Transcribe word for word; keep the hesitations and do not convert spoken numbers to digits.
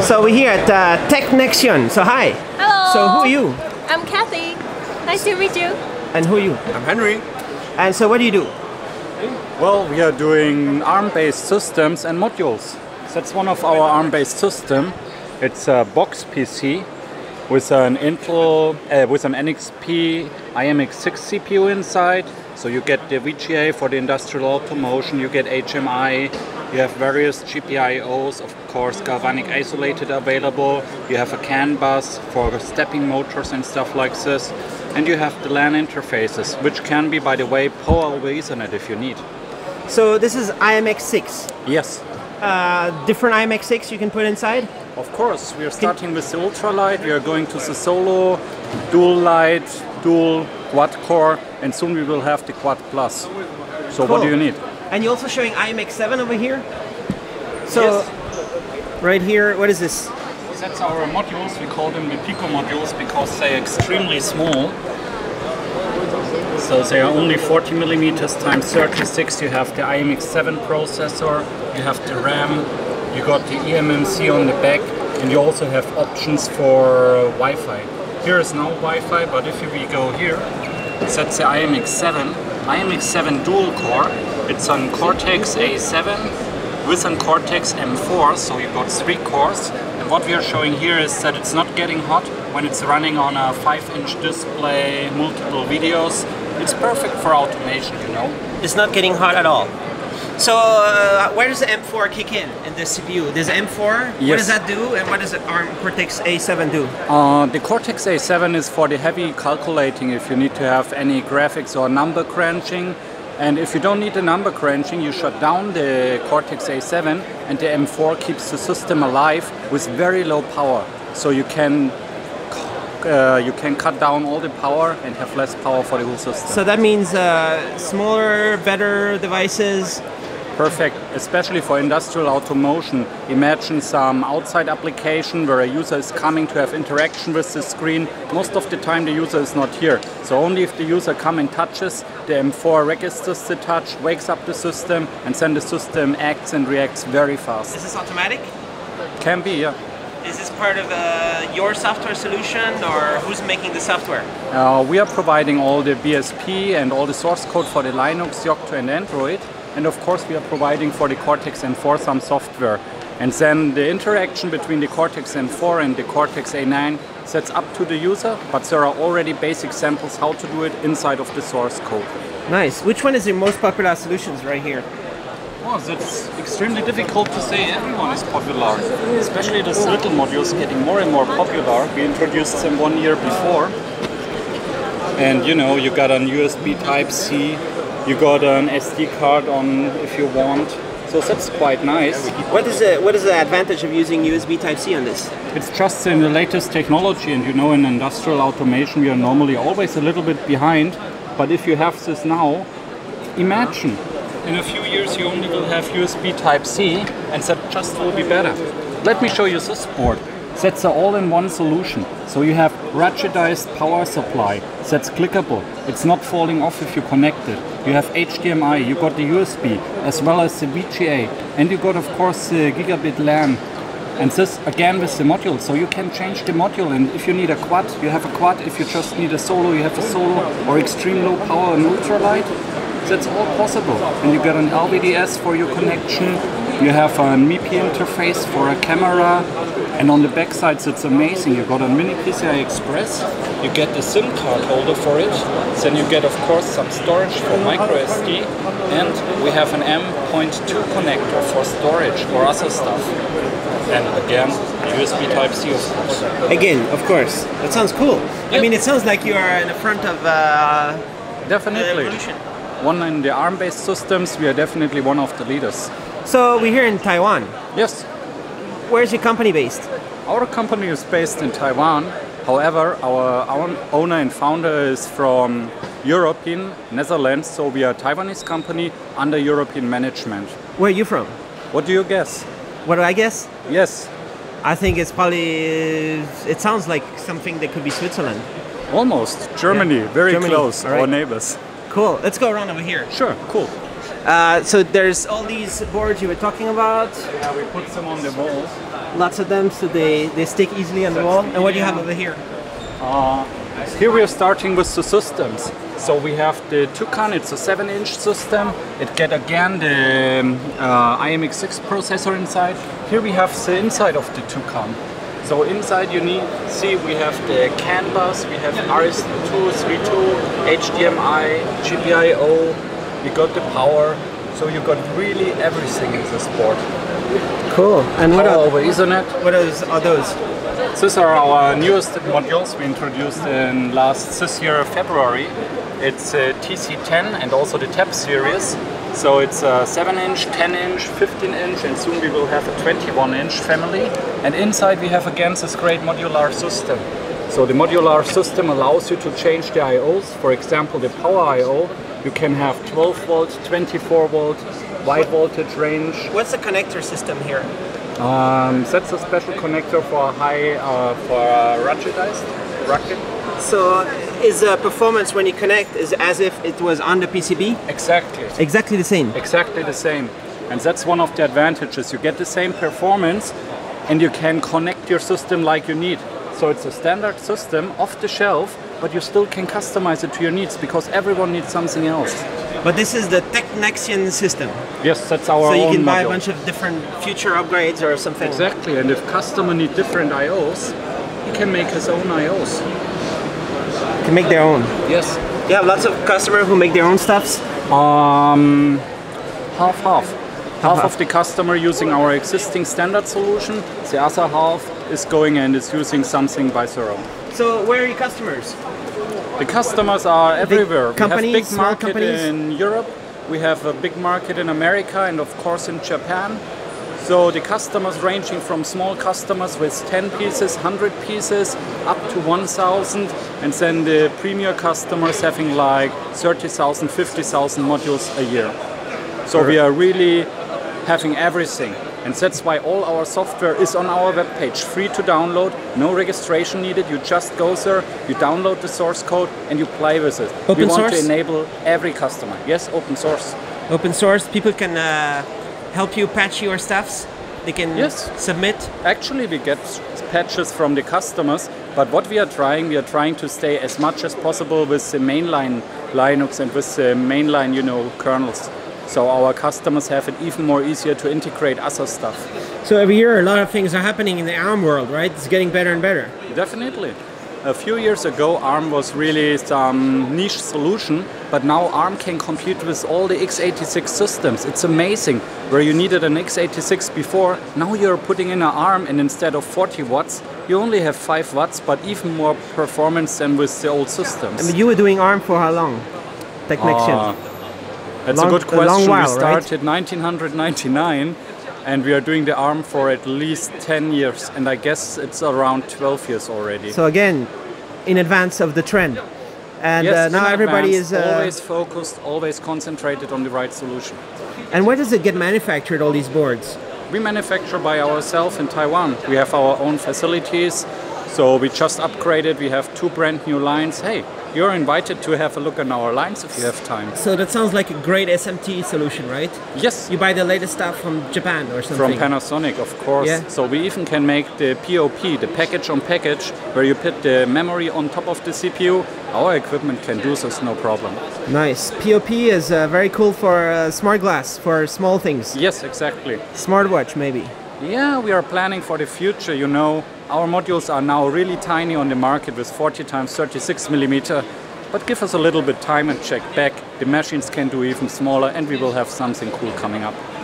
So we're here at uh, TechNexion. So hi. Hello. So who are you? I'm Kathy. Nice to meet you. And who are you? I'm Henry. And so what do you do? Well, we are doing ARM-based systems and modules. That's one of our ARM-based system. It's a box P C with an Intel, uh, with an N X P i M X six C P U inside. So you get the V G A for the industrial automation, you get H M I, you have various G P I Os, of course galvanic isolated available, you have a CAN bus for stepping motors and stuff like this, and you have the LAN interfaces, which can be, by the way, power over Ethernet if you need. So this is i M X six? Yes. Uh, different i M X six you can put inside? Of course, we are starting with the UltraLite, we are going to the Solo, Dual Light, Dual, Quad Core, and soon we will have the Quad Plus. So cool. What do you need? And you're also showing i M X seven over here? So, yes. Right here, what is this? That's our modules, we call them the Pico modules because they are extremely small. So they are only forty millimeters times thirty-six, you have the i M X seven processor, you have the RAM, you got the eMMC on the back, and you also have options for Wi-Fi. Here is no Wi-Fi, but if we go here, that's the i M X seven. i M X seven dual core, it's on Cortex A seven with an Cortex M four, so you've got three cores. And what we are showing here is that it's not getting hot when it's running on a five inch display, multiple videos. It's perfect for automation, you know. It's not getting hot at all. So uh, where does the M four kick in in the C P U? There's M four, yes. What does that do and what does the ARM Cortex A seven do? Uh, the Cortex A seven is for the heavy calculating if you need to have any graphics or number crunching. And if you don't need the number crunching, you shut down the Cortex A seven and the M four keeps the system alive with very low power. So you can Uh, you can cut down all the power and have less power for the whole system. So that means uh, smaller, better devices? Perfect, especially for industrial automation. Imagine some outside application where a user is coming to have interaction with the screen. Most of the time the user is not here. So only if the user comes and touches, the M four registers the touch, wakes up the system, and then the system acts and reacts very fast. Is this automatic? Can be, yeah. Is this part of uh, your software solution or who's making the software? Uh, we are providing all the B S P and all the source code for the Linux, Yocto and Android. And of course we are providing for the Cortex M four some software. And then the interaction between the Cortex M four and the Cortex A nine sets up to the user, but there are already basic samples how to do it inside of the source code. Nice. Which one is your most popular solutions right here? Oh, that's extremely difficult to say. Everyone is popular, especially those little modules getting more and more popular. We introduced them one year before, and you know, you got an U S B Type-C, you got an S D card on if you want. So that's quite nice. What is the, what is the advantage of using U S B Type-C on this? It's just in the latest technology, and you know, in industrial automation, we are normally always a little bit behind. But if you have this now, imagine. In a few years you only will have U S B Type-C and that just will be better. Let me show you this board. That's an all-in-one solution. So you have ruggedized power supply. That's clickable. It's not falling off if you connect it. You have H D M I, you got the U S B, as well as the V G A. And you got, of course, the gigabit LAN. And this again with the module, so you can change the module, and if you need a quad, you have a quad. If you just need a solo, you have a solo, or extreme low power and ultralight. That's all possible. And you get an L V D S for your connection, you have a MIPI interface for a camera, and on the back sides it's amazing. You got a mini P C I Express, you get the SIM card holder for it, then you get of course some storage for micro S D, and we have an M dot two connector for storage or other stuff. And again, U S B Type-C of course. Again, of course. That sounds cool. Yep. I mean, it sounds like you are in the front of uh, definitely. The evolution. One in the ARM-based systems, we are definitely one of the leaders. So we're here in Taiwan. Yes. Where's your company based? Our company is based in Taiwan. However, our, our owner and founder is from European, Netherlands. So we are a Taiwanese company under European management. Where are you from? What do you guess? What do I guess? Yes. I think it's probably, it sounds like something that could be Switzerland. Almost. Germany, yeah. very Germany. close, right. Our neighbors. Cool. Let's go around over here. Sure, cool. Uh, so there's all these boards you were talking about. Yeah, we put some on the wall. lots of them, so they, they stick easily on the wall. And what do you have over here? Uh, here we are starting with the systems. So we have the Tucan, it's a seven inch system. It get again the uh, i M X six processor inside. Here we have the inside of the Tucan. So inside you need see we have the C A N bus, we have R S two thirty-two, H D M I, G P I O, we got the power. So you got really everything in this board. Cool. And what are over Ethernet? What are those? These are our newest modules we introduced in last this year February. It's a T C ten and also the TAP series. So it's a seven inch, ten inch, fifteen inch, and soon we will have a twenty-one inch family. And inside we have again this great modular system. So the modular system allows you to change the I Os. For example, the power I O, you can have twelve volt, twenty-four volt, wide voltage range. What's the connector system here? Um, that's a special connector for a high, uh, for a ruggedized racket. So is the performance when you connect is as if it was on the P C B? Exactly. Exactly the same? Exactly the same. And that's one of the advantages. You get the same performance and you can connect your system like you need. So it's a standard system off the shelf, but you still can customize it to your needs because everyone needs something else. But this is the TechNexion system? Yes, that's our own module. So you can buy a bunch of different future upgrades or something? Exactly. And if customer need different I Os, he can make his own I Os. Can make their own? Yes. You have lots of customers who make their own stuffs? Um, half, half. Half, half of the customer using our existing standard solution. The other half is going and is using something by their own. So where are your customers? The customers are everywhere. Big companies, we have big market in Europe. We have a big market in America and of course in Japan. So the customers ranging from small customers with ten pieces, one hundred pieces, up to one thousand, and then the premier customers having like thirty thousand, fifty thousand modules a year. So we are really having everything. And that's why all our software is on our webpage, free to download, no registration needed. You just go there, you download the source code and you play with it. Open source? We want to enable every customer. Yes, open source. Open source, people can uh help you patch your stuffs? They can yes. submit? Actually, we get patches from the customers, but what we are trying, we are trying to stay as much as possible with the mainline Linux and with the mainline, you know, kernels. So our customers have it even more easier to integrate other stuff. So every year a lot of things are happening in the ARM world, right? It's getting better and better. Definitely. A few years ago, ARM was really some niche solution, but now ARM can compete with all the x eighty-six systems. It's amazing. Where you needed an x eighty-six before, now you're putting in an ARM, and instead of forty watts, you only have five watts, but even more performance than with the old systems. And you were doing ARM for how long? TechNexion. Uh, that's long, a good question. A long while, we started right? nineteen ninety-nine. And we are doing the ARM for at least ten years, and I guess it's around twelve years already. So again, in advance of the trend. And yes, uh, now everybody advance, is... Uh, always focused, always concentrated on the right solution. And where does it get manufactured, all these boards? We manufacture by ourselves in Taiwan. We have our own facilities, so we just upgraded, we have two brand new lines. Hey, you're invited to have a look on our lines if you have time. So that sounds like a great S M T solution, right? Yes. You buy the latest stuff from Japan or something? From Panasonic, of course. Yeah. So we even can make the P O P, the package on package, where you put the memory on top of the C P U. Our equipment can do this, no problem. Nice. P O P is uh, very cool for uh, smart glass, for small things. Yes, exactly. Smartwatch, maybe. Yeah, we are planning for the future, you know. Our modules are now really tiny on the market with forty times thirty-six millimeter, but give us a little bit time and check back. The machines can do even smaller and we will have something cool coming up.